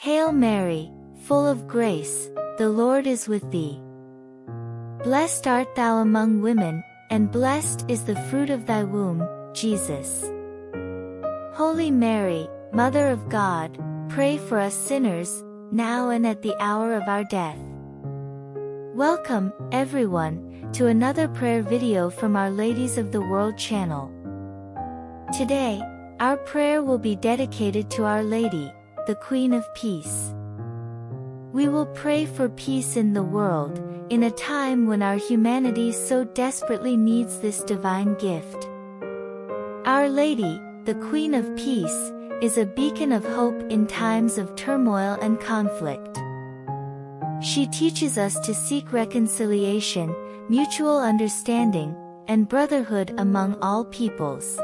Hail Mary, full of grace, the Lord is with thee. Blessed art thou among women, and blessed is the fruit of thy womb, Jesus. Holy Mary, Mother of God, pray for us sinners, now and at the hour of our death. Welcome, everyone, to another prayer video from Our Ladies of the World channel. Today, our prayer will be dedicated to Our Lady, the Queen of Peace. We will pray for peace in the world, in a time when our humanity so desperately needs this divine gift. Our Lady, the Queen of Peace, is a beacon of hope in times of turmoil and conflict. She teaches us to seek reconciliation, mutual understanding, and brotherhood among all peoples.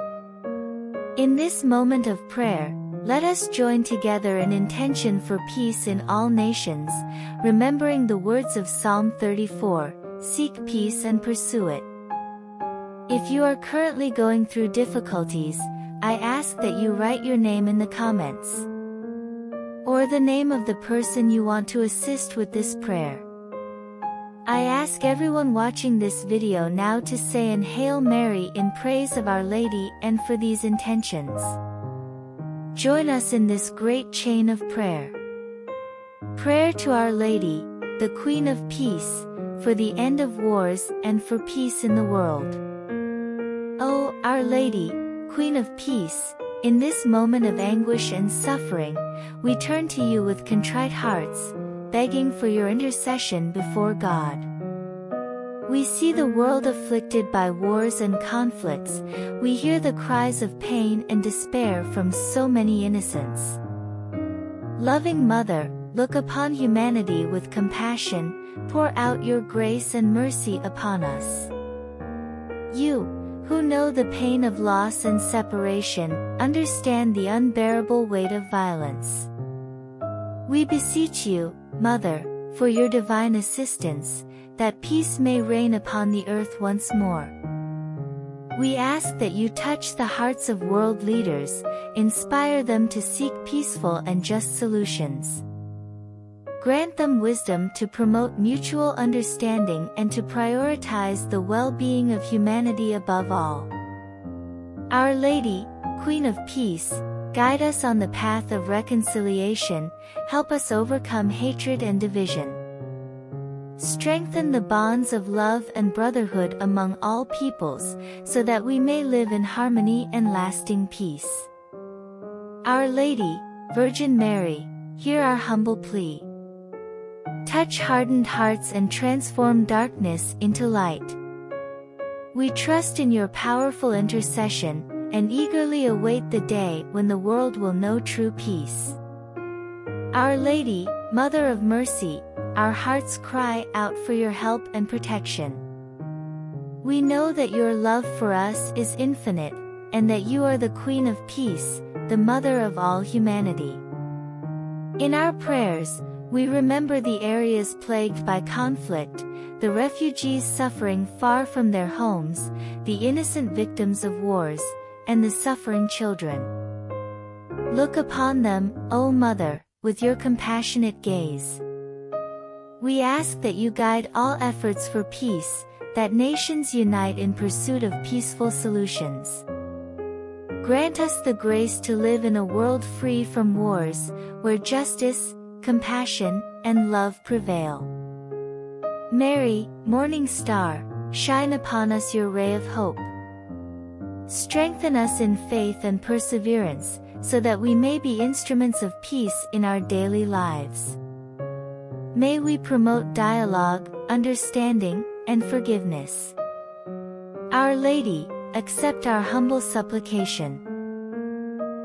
In this moment of prayer, let us join together an intention for peace in all nations, remembering the words of Psalm 34, "Seek peace and pursue it." If you are currently going through difficulties, I ask that you write your name in the comments, or the name of the person you want to assist with this prayer. I ask everyone watching this video now to say an Hail Mary in praise of Our Lady and for these intentions. Join us in this great chain of prayer. Prayer to Our Lady, the Queen of Peace, for the end of wars and for peace in the world. O, Our Lady, Queen of Peace, in this moment of anguish and suffering, we turn to you with contrite hearts, begging for your intercession before God. We see the world afflicted by wars and conflicts, we hear the cries of pain and despair from so many innocents. Loving Mother, look upon humanity with compassion, pour out your grace and mercy upon us. You, who know the pain of loss and separation, understand the unbearable weight of violence. We beseech you, Mother, for your divine assistance, that peace may reign upon the earth once more. We ask that you touch the hearts of world leaders, inspire them to seek peaceful and just solutions. Grant them wisdom to promote mutual understanding and to prioritize the well-being of humanity above all. Our Lady, Queen of Peace, guide us on the path of reconciliation, help us overcome hatred and division. Strengthen the bonds of love and brotherhood among all peoples, so that we may live in harmony and lasting peace. Our Lady, Virgin Mary, hear our humble plea. Touch hardened hearts and transform darkness into light. We trust in your powerful intercession, and eagerly await the day when the world will know true peace. Our Lady, Mother of Mercy, our hearts cry out for your help and protection. We know that your love for us is infinite, and that you are the Queen of Peace, the Mother of all humanity. In our prayers, we remember the areas plagued by conflict, the refugees suffering far from their homes, the innocent victims of wars, and the suffering children. Look upon them, O Mother, with your compassionate gaze. We ask that you guide all efforts for peace, that nations unite in pursuit of peaceful solutions. Grant us the grace to live in a world free from wars, where justice, compassion, and love prevail. Mary, Morning Star, shine upon us your ray of hope. Strengthen us in faith and perseverance, so that we may be instruments of peace in our daily lives. May we promote dialogue, understanding, and forgiveness. Our Lady, accept our humble supplication.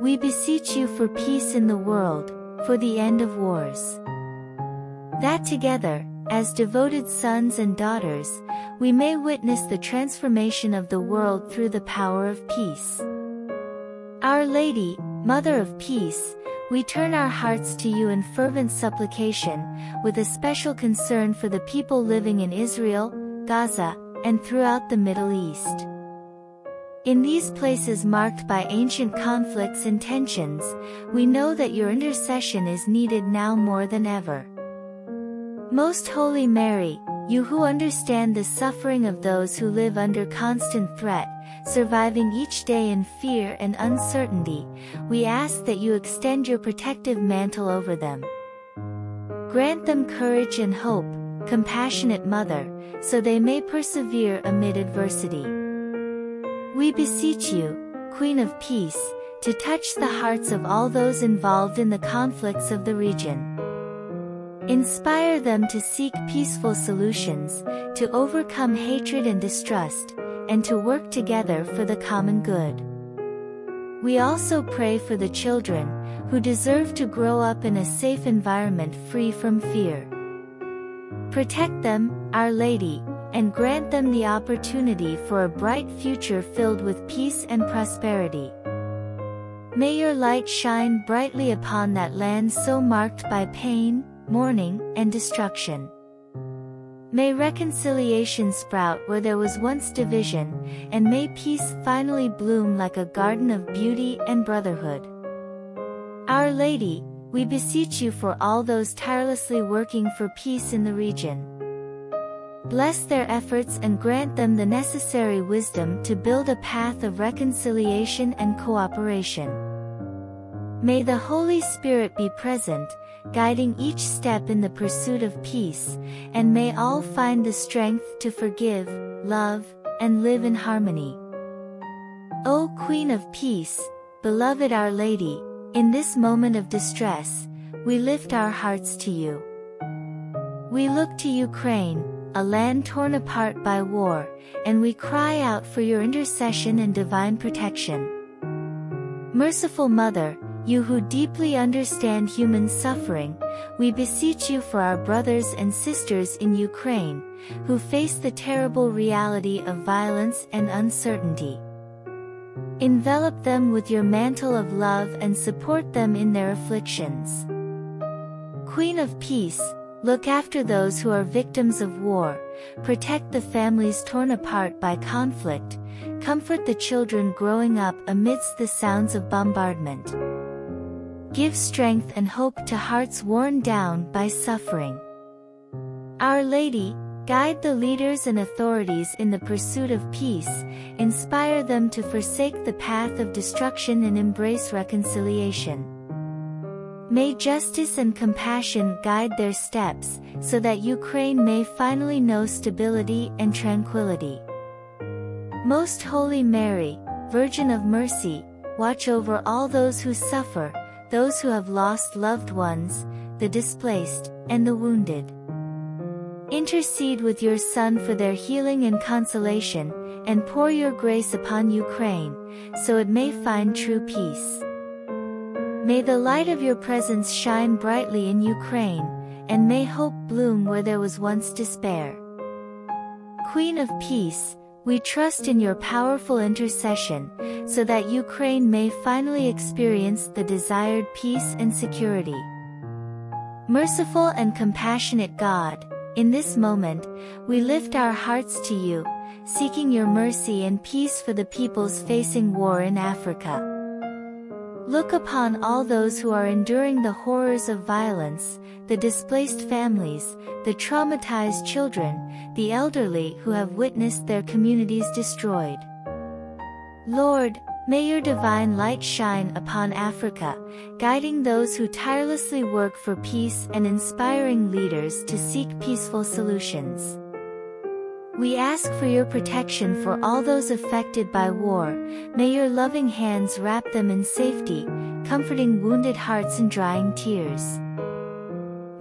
We beseech you for peace in the world, for the end of wars. That together, as devoted sons and daughters, we may witness the transformation of the world through the power of peace. Our Lady, Mother of Peace, we turn our hearts to you in fervent supplication, with a special concern for the people living in Israel, Gaza, and throughout the Middle East. In these places marked by ancient conflicts and tensions, we know that your intercession is needed now more than ever. Most Holy Mary, you who understand the suffering of those who live under constant threat, surviving each day in fear and uncertainty, we ask that you extend your protective mantle over them. Grant them courage and hope, compassionate Mother, so they may persevere amid adversity. We beseech you, Queen of Peace, to touch the hearts of all those involved in the conflicts of the region. Inspire them to seek peaceful solutions, to overcome hatred and distrust, and to work together for the common good. We also pray for the children, who deserve to grow up in a safe environment free from fear. Protect them, Our Lady, and grant them the opportunity for a bright future filled with peace and prosperity. May your light shine brightly upon that land so marked by pain, mourning, and destruction. May reconciliation sprout where there was once division, and may peace finally bloom like a garden of beauty and brotherhood. Our Lady, we beseech you for all those tirelessly working for peace in the region. Bless their efforts and grant them the necessary wisdom to build a path of reconciliation and cooperation. May the Holy Spirit be present, guiding each step in the pursuit of peace, and may all find the strength to forgive, love, and live in harmony. O Queen of Peace, beloved Our Lady, in this moment of distress, we lift our hearts to you. We look to Ukraine, a land torn apart by war, and we cry out for your intercession and divine protection. Merciful Mother, you who deeply understand human suffering, we beseech you for our brothers and sisters in Ukraine, who face the terrible reality of violence and uncertainty. Envelop them with your mantle of love and support them in their afflictions. Queen of Peace, look after those who are victims of war, protect the families torn apart by conflict, comfort the children growing up amidst the sounds of bombardment. Give strength and hope to hearts worn down by suffering. Our Lady, guide the leaders and authorities in the pursuit of peace, inspire them to forsake the path of destruction and embrace reconciliation. May justice and compassion guide their steps, so that Ukraine may finally know stability and tranquility. Most Holy Mary, Virgin of Mercy, watch over all those who suffer, those who have lost loved ones, the displaced, and the wounded. Intercede with your Son for their healing and consolation, and pour your grace upon Ukraine, so it may find true peace. May the light of your presence shine brightly in Ukraine, and may hope bloom where there was once despair. Queen of Peace, we trust in your powerful intercession, so that Ukraine may finally experience the desired peace and security. Merciful and compassionate God, in this moment, we lift our hearts to you, seeking your mercy and peace for the peoples facing war in Africa. Look upon all those who are enduring the horrors of violence, the displaced families, the traumatized children, the elderly who have witnessed their communities destroyed. Lord, may your divine light shine upon Africa, guiding those who tirelessly work for peace and inspiring leaders to seek peaceful solutions. We ask for your protection for all those affected by war, may your loving hands wrap them in safety, comforting wounded hearts and drying tears.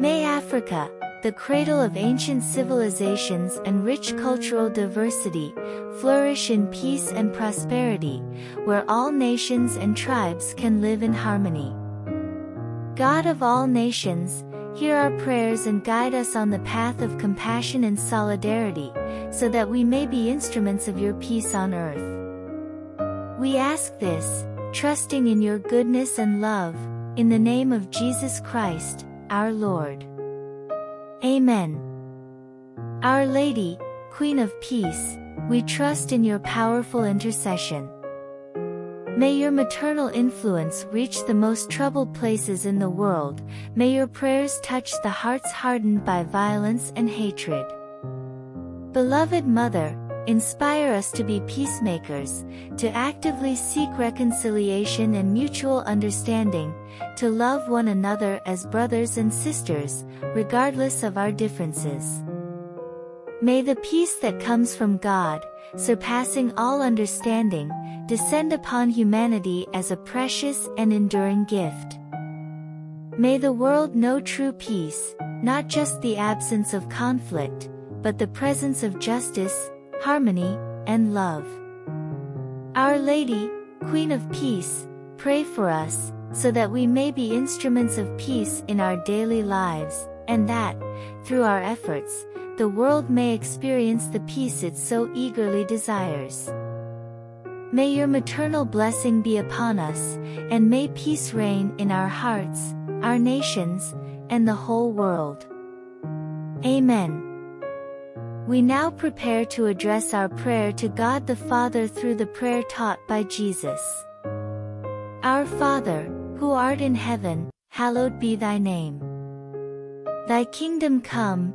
May Africa, the cradle of ancient civilizations and rich cultural diversity, flourish in peace and prosperity, where all nations and tribes can live in harmony. God of all nations, hear our prayers and guide us on the path of compassion and solidarity, so that we may be instruments of your peace on earth. We ask this, trusting in your goodness and love, in the name of Jesus Christ, our Lord. Amen. Our Lady, Queen of Peace, We trust in your powerful intercession. May your maternal influence reach the most troubled places in the world. May your prayers touch the hearts hardened by violence and hatred. Beloved Mother, inspire us to be peacemakers, to actively seek reconciliation and mutual understanding, to love one another as brothers and sisters, regardless of our differences. May the peace that comes from God, surpassing all understanding, descend upon humanity as a precious and enduring gift. May the world know true peace, not just the absence of conflict, but the presence of justice, harmony, and love. Our Lady, Queen of Peace, pray for us, so that we may be instruments of peace in our daily lives, and that, through our efforts, the world may experience the peace it so eagerly desires. May your maternal blessing be upon us, and may peace reign in our hearts, our nations, and the whole world. Amen. We now prepare to address our prayer to God the Father through the prayer taught by Jesus. Our Father, who art in heaven, hallowed be thy name. Thy kingdom come,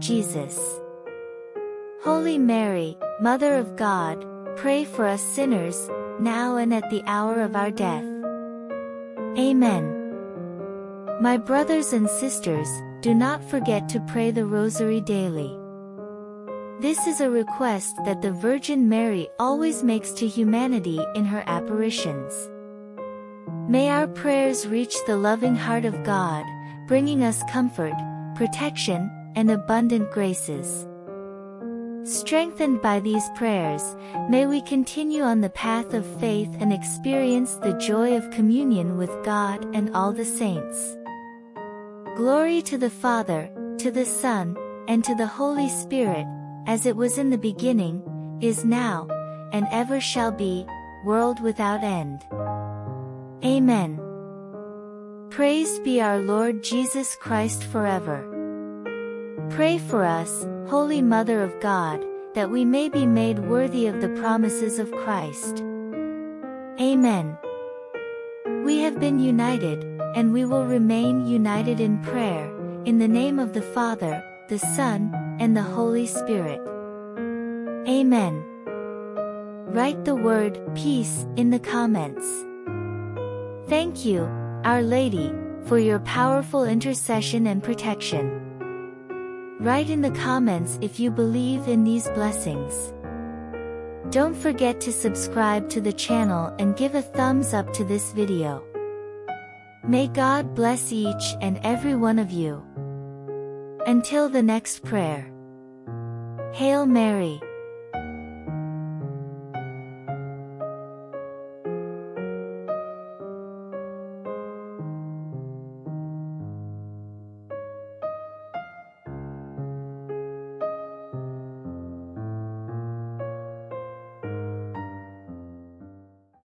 Jesus. Holy Mary, Mother of God, pray for us sinners, now and at the hour of our death. Amen. My brothers and sisters, do not forget to pray the Rosary daily. This is a request that the Virgin Mary always makes to humanity in her apparitions. May our prayers reach the loving heart of God, bringing us comfort, protection, and abundant graces. Strengthened by these prayers, may we continue on the path of faith and experience the joy of communion with God and all the saints. Glory to the Father, to the Son, and to the Holy Spirit, as it was in the beginning, is now, and ever shall be, world without end. Amen. Praised be our Lord Jesus Christ forever. Pray for us, Holy Mother of God, that we may be made worthy of the promises of Christ. Amen. We have been united, and we will remain united in prayer, in the name of the Father, the Son, and the Holy Spirit. Amen. Write the word peace in the comments. Thank you, Our Lady, for your powerful intercession and protection. Write in the comments if you believe in these blessings. Don't forget to subscribe to the channel and give a thumbs up to this video. May God bless each and every one of you. Until the next prayer. Hail Mary.